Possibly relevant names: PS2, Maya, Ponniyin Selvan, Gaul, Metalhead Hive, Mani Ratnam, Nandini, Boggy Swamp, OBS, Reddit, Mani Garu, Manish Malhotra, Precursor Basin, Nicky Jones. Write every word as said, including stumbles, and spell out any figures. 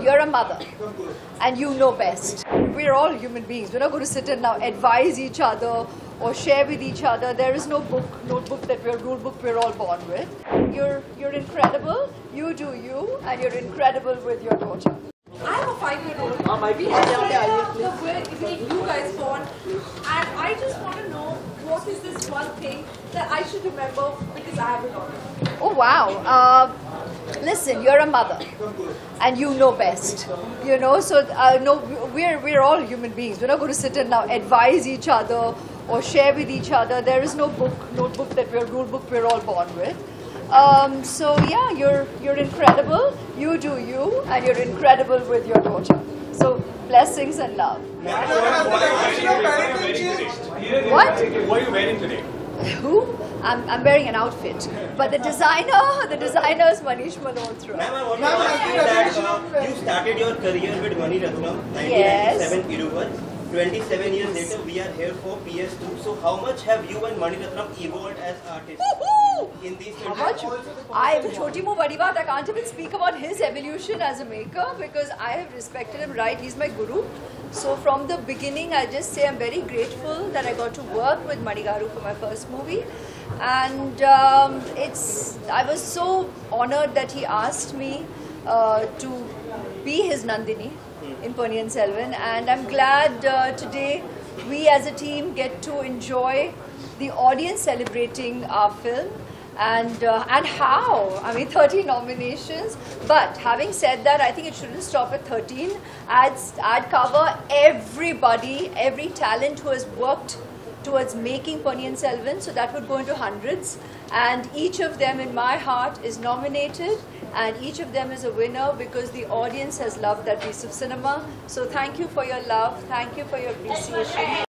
You're a mother and you know best. We're all human beings. We're not going to sit and now advise each other or share with each other. There is no book, notebook that we're rule book we're all born with. You're you're incredible. You do you, and you're incredible with your daughter. I have a five-year-old. We have the will we you guys born, and I just want to know what is this one thing that I should remember because I have a daughter. Oh wow. Uh, Listen, you're a mother and you know best, you know, so uh, no, we're, we're all human beings. We're not going to sit and now advise each other or share with each other. There is no book, notebook that we're rule book we're all born with. Um, so yeah, you're, you're incredible, you do you, and you're incredible with your daughter. So blessings and love. What? What are you wearing today? Who? I'm, I'm wearing an outfit, but the designer, the designer is Manish Malhotra. Ma'am, I want to ask you that you started your career with Mani Ratnam, nineteen ninety-seven Irupur. twenty-seven years later, we are here for P S two. So, how much have you and Mani Ratnam evolved as artists? In these how much? I, choti mo badi baat, I can't even speak about his evolution as a maker because I have respected him, right? He's my guru. So from the beginning, I just say I'm very grateful that I got to work with Mani Garu for my first movie, and um, it's I was so honored that he asked me uh, to be his Nandini in Ponniyin Selvan, and I'm glad uh, today we as a team get to enjoy the audience celebrating our film. And uh, and how? I mean, thirteen nominations. But having said that, I think it shouldn't stop at thirteen. I'd, I'd cover everybody, every talent who has worked towards making Ponniyin Selvan. So that would go into hundreds. And each of them in my heart is nominated. And each of them is a winner because the audience has loved that piece of cinema. So thank you for your love. Thank you for your appreciation.